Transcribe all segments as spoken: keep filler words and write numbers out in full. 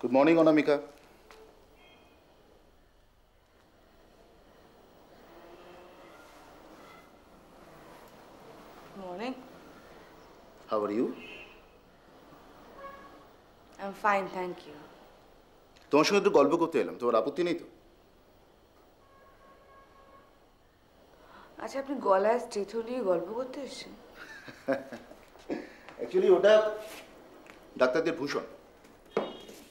Good morning, Anamika. Morning. How are you? I'm fine, thank you. তোমার সঙ্গে একটু গল্প করতে এলাম, তোমার আপত্তি নেই তো? আচ্ছা, আপনি গলায় স্ট্রেথো নিয়ে গল্প করতে এসেছেন? অ্যাকচুয়ালি ওটা ডাক্তারদের ভূষণ,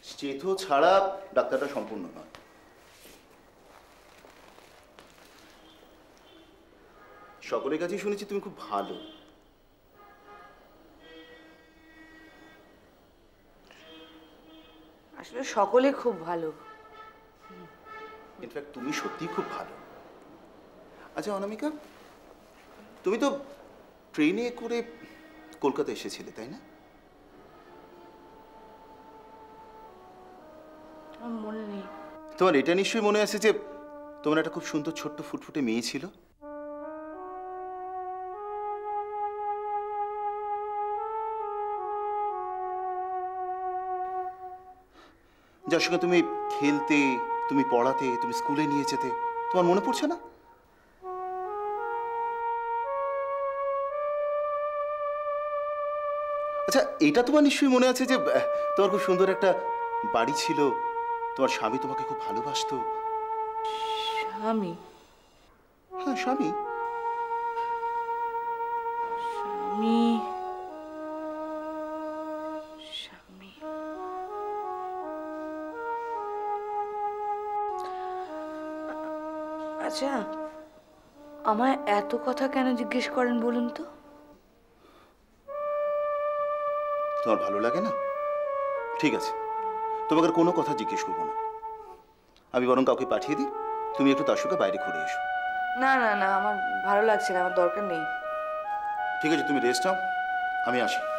স্ট্রেথো ছাড়া ডাক্তারটা সম্পূর্ণ নয়। সকলের কাছেই শুনেছি তুমি খুব ভালো। আসলে সকলে খুব ভালো, ইনফ্যাক্ট তুমি সত্যি খুব ভালো। আচ্ছা অনামিকা, তুমি তো ট্রেনে করে কলকাতা এসেছিলে, তাই না? মনে নেই তোমার? এটা নিশ্চয়ই মনে আছে যে তোমার একটা খুব সুন্দর ছোট্ট ফুটফুটে মেয়ে ছিল। যার সঙ্গে তুমি খেলতে, তুমি পড়াতে, তুমি স্কুলে নিয়ে যেতে, তোমার মনে পড়ছে না? আচ্ছা, এটা তোমার নিশ্চয়ই মনে আছে যে তোমার খুব সুন্দর একটা বাড়ি ছিল, তোমার স্বামী তোমাকে খুব ভালোবাসতো। স্বামী? হ্যাঁ, স্বামী। স্বামী আচ্ছা, আমার এত কথা কেন জিজ্ঞেস করেন বলুন তো? তোমার ভালো লাগে না? ঠিক আছে, তোমাকে কোনো কথা জিজ্ঞেস করবো না। আমি বরং কাউকে পাঠিয়ে দিই, তুমি একটু তার সঙ্গে বাইরে ঘুরে এসো। না না না, আমার ভালো লাগছে না, আমার দরকার নেই। ঠিক আছে, তুমি রেস্ট নাও, আমি আসি।